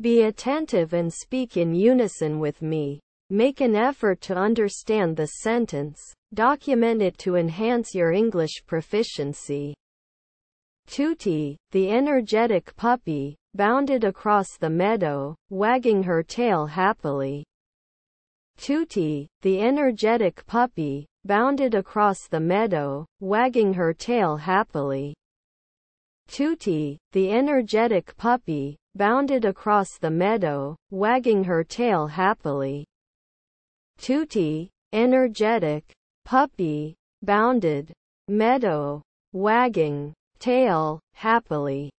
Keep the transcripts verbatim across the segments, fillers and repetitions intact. Be attentive and speak in unison with me. Make an effort to understand the sentence. Document it to enhance your English proficiency. Tutti, the energetic puppy, bounded across the meadow, wagging her tail happily. Tutti, the energetic puppy, bounded across the meadow, wagging her tail happily. Tutti, the energetic puppy, bounded across the meadow, wagging her tail happily. Tutti, energetic, puppy, bounded, meadow, wagging, tail, happily.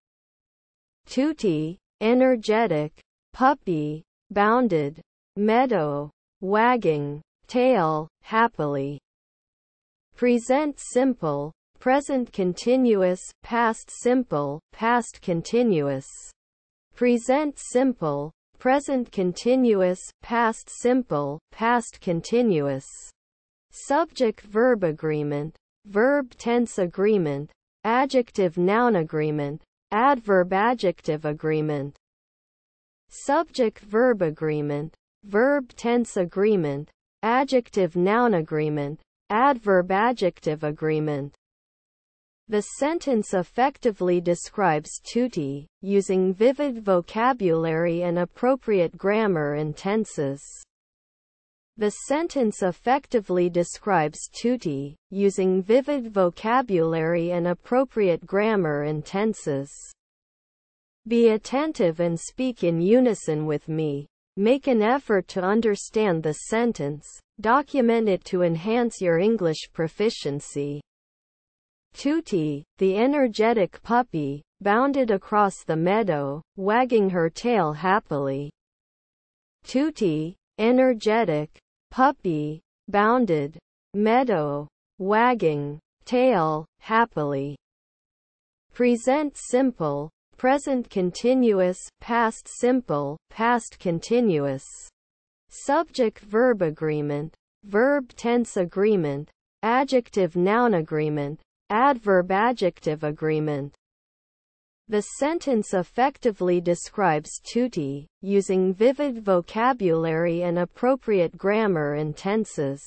Tutti, energetic, puppy, bounded, meadow, wagging, tail, happily. Present simple, present continuous, past simple, past continuous. Present simple, present continuous, past simple, past continuous. Subject-verb agreement, verb tense agreement, adjective-noun agreement, adverb-adjective agreement. Subject-verb agreement, verb tense agreement, adjective-noun agreement, adverb-adjective agreement. The sentence effectively describes Tutti, using vivid vocabulary and appropriate grammar and tenses. The sentence effectively describes Tutti, using vivid vocabulary and appropriate grammar and tenses. Be attentive and speak in unison with me. Make an effort to understand the sentence. Document it to enhance your English proficiency. Tutti, the energetic puppy, bounded across the meadow, wagging her tail happily. Tutti, energetic, puppy, bounded, meadow, wagging, tail, happily. Present simple, present continuous, past simple, past continuous. Subject-verb agreement, verb tense agreement, adjective-noun agreement, adverb-adjective agreement. The sentence effectively describes Tutti, using vivid vocabulary and appropriate grammar and tenses.